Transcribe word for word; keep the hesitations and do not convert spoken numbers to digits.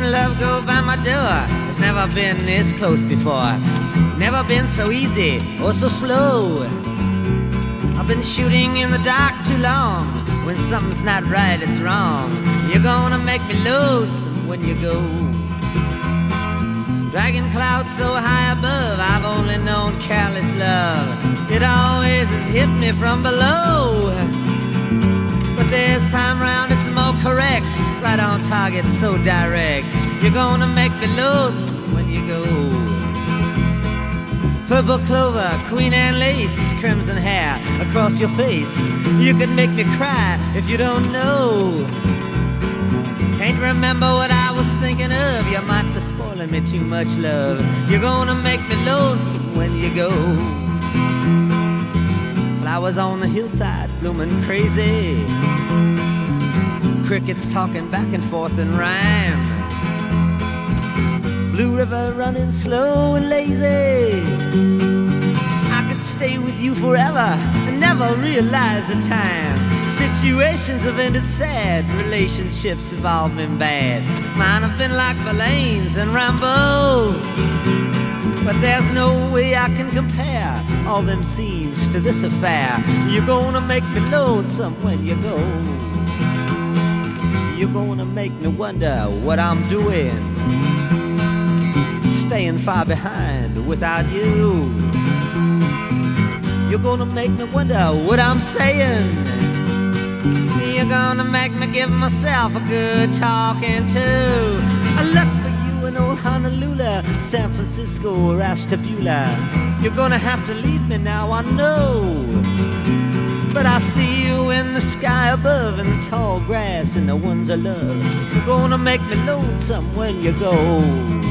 seen love go by my door. It's never been this close before. Never been so easy or so slow. I've been shooting in the dark too long. When something's not right, it's wrong. You're gonna make me lonesome when you go. Dragging clouds so high above, I've only known careless love. It always has hit me from below. But this time round it's more correct, right on target, so direct. You're gonna make me lonesome when you go. Purple clover, Queen Anne's lace, crimson hair across your face. You can make me cry if you don't know. Can't remember what I was thinking of. You might be spoiling me too much, love. You're gonna make me lonesome when you go. Flowers on the hillside, blooming crazy. Crickets talking back and forth in rhyme. Blue river running slow and lazy. I could stay with you forever and never realize the time. Situations have ended sad, relationships have all been bad. Mine have been like Verlaine's and Rambo. But there's no way I can compare all them scenes to this affair. You're gonna make me lonesome when you go. You're gonna make me wonder what I'm doing, staying far behind without you. You're gonna make me wonder what I'm saying. You're gonna make me give myself a good talking to. I look for you in old Honolulu, San Francisco or Ashtabula. You're gonna have to leave me now, I know. But I see you in the sky above, in the tall grass, and the ones I love. You're gonna make me lonesome when you go.